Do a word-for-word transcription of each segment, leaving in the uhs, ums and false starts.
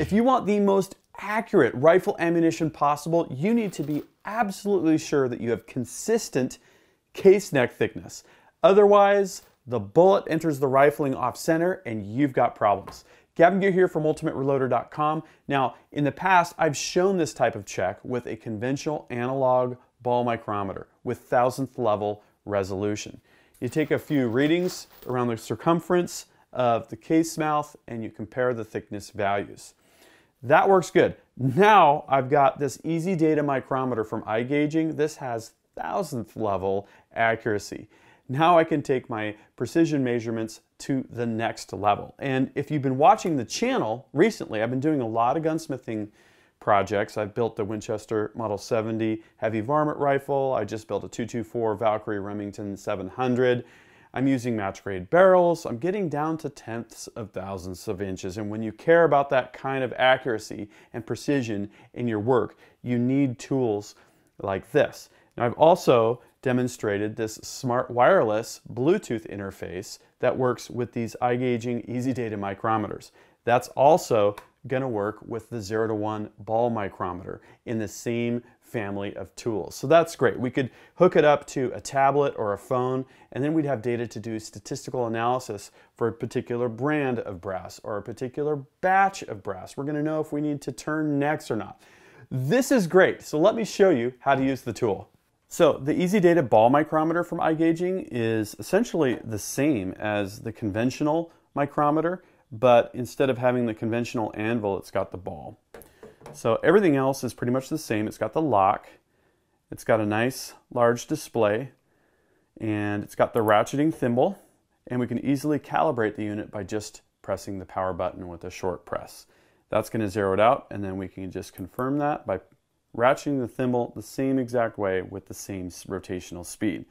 If you want the most accurate rifle ammunition possible, you need to be absolutely sure that you have consistent case neck thickness. Otherwise, the bullet enters the rifling off center and you've got problems. Gavin Geer here from ultimate reloader dot com. Now, in the past, I've shown this type of check with a conventional analog ball micrometer with thousandth level resolution. You take a few readings around the circumference of the case mouth and you compare the thickness values. That works good. Now I've got this E Z data micrometer from iGaging. This has thousandth level accuracy. Now I can take my precision measurements to the next level. And if you've been watching the channel recently, I've been doing a lot of gunsmithing projects. I've built the Winchester Model seventy heavy varmint rifle. I just built a two twenty-four Valkyrie Remington seven hundred. I'm using match grade barrels. I'm getting down to tenths of thousands of inches. And when you care about that kind of accuracy and precision in your work, you need tools like this. Now, I've also demonstrated this smart wireless Bluetooth interface that works with these iGaging E Z data micrometers. That's also going to work with the zero to one ball micrometer in the same family of tools. So that's great. We could hook it up to a tablet or a phone, and then we'd have data to do statistical analysis for a particular brand of brass or a particular batch of brass. We're going to know if we need to turn necks or not. This is great. So let me show you how to use the tool. So the E Z data ball micrometer from iGaging is essentially the same as the conventional micrometer, but instead of having the conventional anvil, it's got the ball. So everything else is pretty much the same. It's got the lock, it's got a nice large display, and it's got the ratcheting thimble, and we can easily calibrate the unit by just pressing the power button with a short press. That's going to zero it out, and then we can just confirm that by ratcheting the thimble the same exact way with the same rotational speed.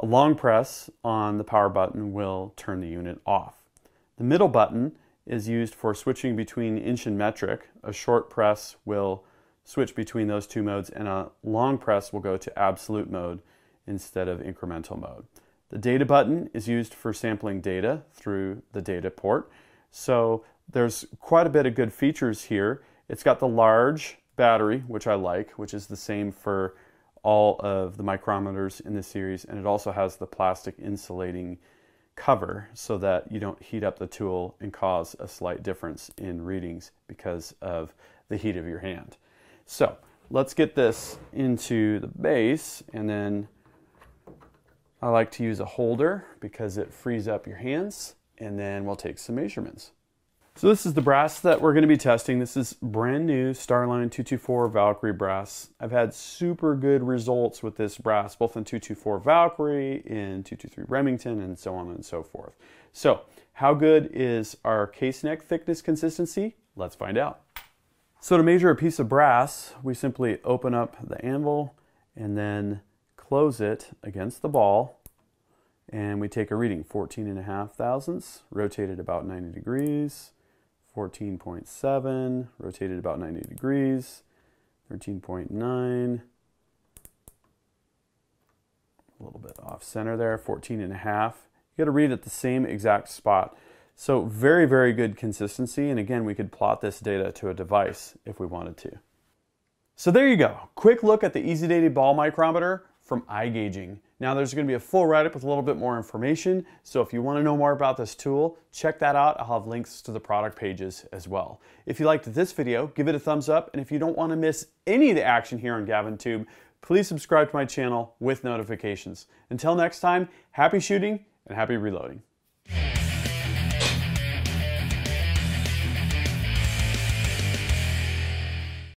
A long press on the power button will turn the unit off. The middle button is used for switching between inch and metric. A short press will switch between those two modes, and a long press will go to absolute mode instead of incremental mode. The data button is used for sampling data through the data port. So there's quite a bit of good features here. It's got the large battery, which I like, which is the same for all of the micrometers in the series, and it also has the plastic insulating cover so that you don't heat up the tool and cause a slight difference in readings because of the heat of your hand. So let's get this into the base, and then I like to use a holder because it frees up your hands, and then we'll take some measurements. So this is the brass that we're going to be testing. This is brand new Starline two twenty-four Valkyrie brass. I've had super good results with this brass, both in two twenty-four Valkyrie, in two twenty-three Remington, and so on and so forth. So how good is our case neck thickness consistency? Let's find out. So to measure a piece of brass, we simply open up the anvil and then close it against the ball. And we take a reading, fourteen and a half thousandths, rotated about ninety degrees. fourteen point seven, rotated about ninety degrees, thirteen point nine, a little bit off center there, fourteen and a half. You got to read at the same exact spot. So very, very good consistency. And again, we could plot this data to a device if we wanted to. So there you go. Quick look at the E Z data ball micrometer from iGaging. Now there's going to be a full write-up with a little bit more information, so if you want to know more about this tool, check that out. I'll have links to the product pages as well. If you liked this video, give it a thumbs up, and if you don't want to miss any of the action here on GavinTube, please subscribe to my channel with notifications. Until next time, happy shooting and happy reloading.